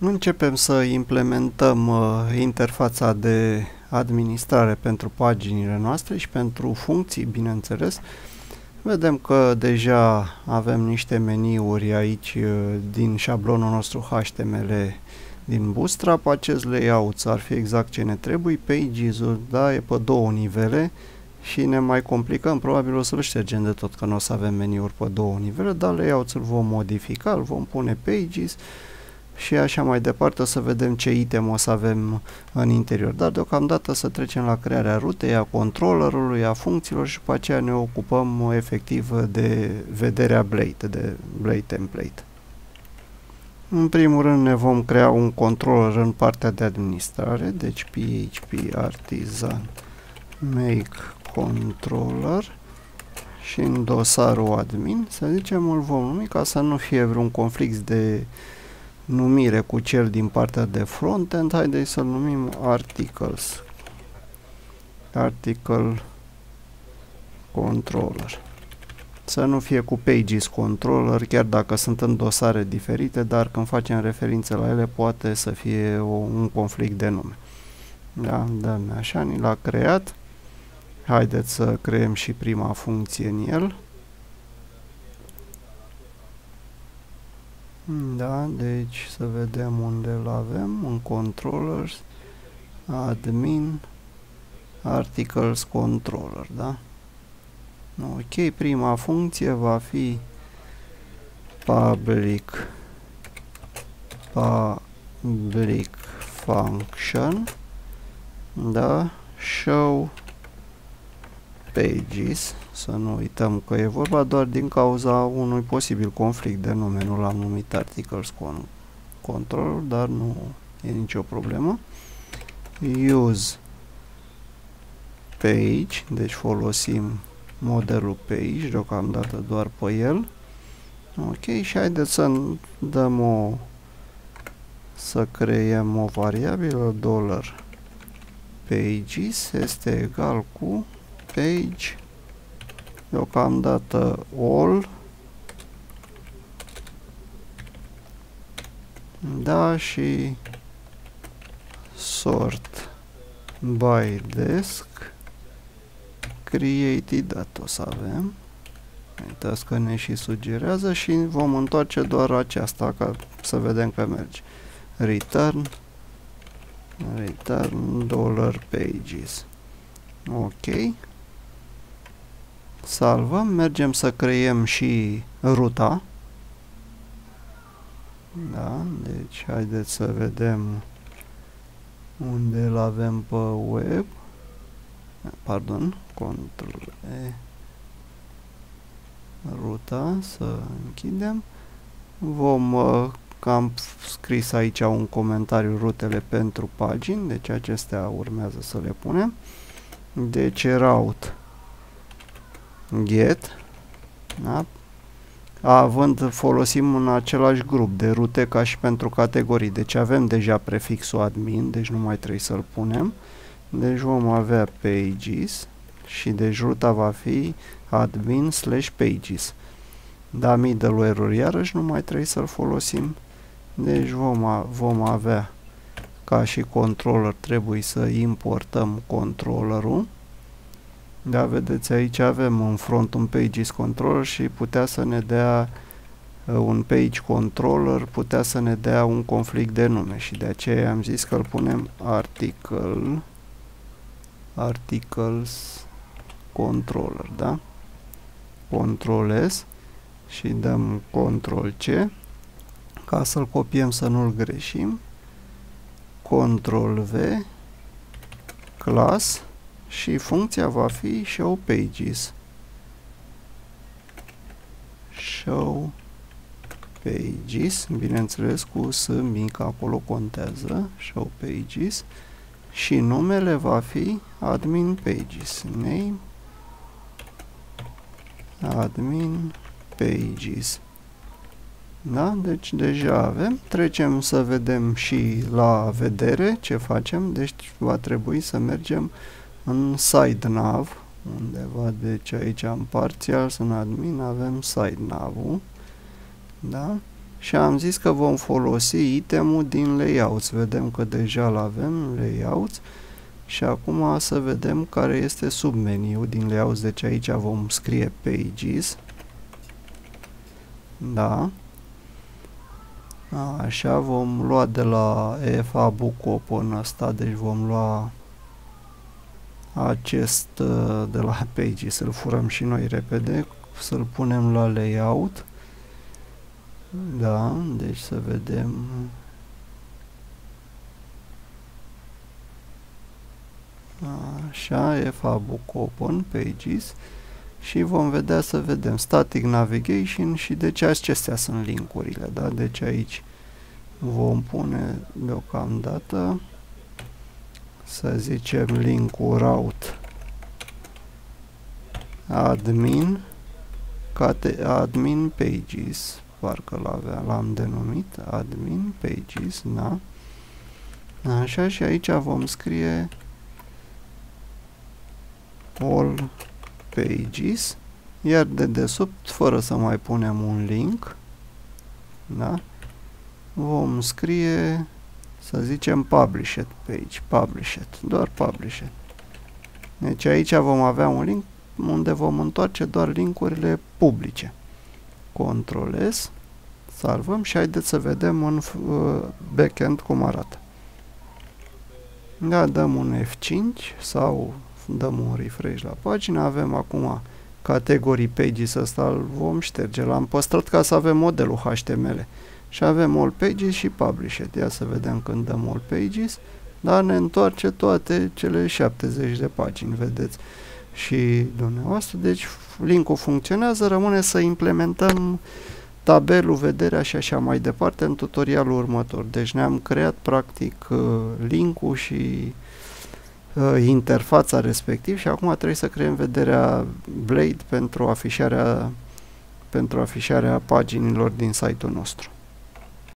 Începem să implementăm interfața de administrare pentru paginile noastre și pentru funcții, bineînțeles. Vedem că deja avem niște meniuri aici din șablonul nostru HTML din Bootstrap. Acest Layouts ar fi exact ce ne trebuie. Pages-ul, da, e pe două nivele și ne mai complicăm. Probabil o să-l ștergem de tot, că nu o să avem meniuri pe două nivele, dar Layouts-ul vom modifica, îl vom pune Pages și așa mai departe. O să vedem ce item o să avem în interior, dar deocamdată să trecem la crearea rutei, a controllerului, a funcțiilor și după aceea ne ocupăm efectiv de vederea Blade, de Blade template. În primul rând ne vom crea un controller în partea de administrare, deci PHP Artisan make controller și în dosarul admin, să zicem, îl vom numi ca să nu fie vreun conflict de numire cu cel din partea de frontend. Haideți să-l numim Articles, ArticlesController. Să nu fie cu Pages Controller, chiar dacă sunt în dosare diferite, dar când facem referințe la ele poate să fie un conflict de nume. Da, dăm așa, ni l-a creat. Haideți să creăm și prima funcție în el. Da, deci să vedem unde îl avem, în Controllers, Admin, Articles Controller, da? Ok, prima funcție va fi public function, da, show Pages, să nu uităm că e vorba doar din cauza unui posibil conflict de nume, nu l-am numit Articles Controller, dar nu e nicio problemă. Use Page, deci folosim modelul Page, deocamdată doar pe el. Ok, și haideți să dăm să creăm o variabilă $Pages este egal cu Page, deocamdată all, da, și sort by desk created, da, o să avem, uitați că ne și sugerează, și vom întoarce doar aceasta ca să vedem că merge. Return $Pages. Ok, salvăm, mergem să creăm și ruta. Da, deci haideți să vedem unde îl avem pe web. Pardon, control E, ruta, să închidem. Vom am scris aici un comentariu, rutele pentru pagini, deci acestea urmează să le punem. Deci route get, da? Folosim în același grup de rute ca și pentru categorii, deci avem deja prefixul admin, deci nu mai trebuie să-l punem. Deci vom avea pages și deci ruta va fi admin/pages. Da, middleware-ul iarăși nu mai trebuie să-l folosim. Deci vom avea, ca și controller, trebuie să importăm controllerul. Da, vedeți, aici avem în front un pages controller și putea să ne dea un page controller, putea să ne dea un conflict de nume și de aceea am zis că îl punem articles controller, da? Control S și dăm control C ca să-l copiem, să nu-l greșim. Control V, class, și funcția va fi show pages. Show pages, bineînțeles cu S mic acolo contează, show pages, și numele va fi admin pages, name admin pages. Da, deci deja avem. Trecem să vedem și la vedere ce facem. Deci va trebui să mergem în side nav undeva, deci aici în parțial, în admin avem side nav-ul, da? și am zis că vom folosi itemul din Layouts. Vedem că deja l-avem, Layouts, și acum să vedem care este submeniul din Layouts, deci aici vom scrie Pages. Da. Așa, vom lua de la EFA Buco până asta, deci vom lua acest de la Pages, să-l furăm și noi repede, să-l punem la Layout. Da, deci să vedem. Așa, EFA Book Open, Pages, și vom vedea, să vedem, Static Navigation și deci acestea sunt linkurile, da? Deci aici vom pune deocamdată, să zicem, linkul route admin, admin pages, parcă l-am denumit admin pages, da? Așa, și aici vom scrie all pages, iar dedesubt, fără să mai punem un link, da? Vom scrie, să zicem, published page, published, doar published. Deci aici vom avea un link unde vom întoarce doar linkurile publice. Control S, salvăm și haideți să vedem în backend cum arată. Da, dăm un F5 sau dăm un refresh la pagină, avem acum categorii pages, ăsta îl vom șterge, l-am păstrat ca să avem modelul HTML. Și avem all pages și published. Ia să vedem când dăm all pages, dar ne întoarce toate cele 70 de pagini, vedeți și dumneavoastră. Deci link-ul funcționează, rămâne să implementăm tabelul, vederea și așa mai departe în tutorialul următor. Deci ne-am creat practic link-ul și interfața respectiv și acum trebuie să creăm vederea Blade pentru afișarea paginilor din site-ul nostru.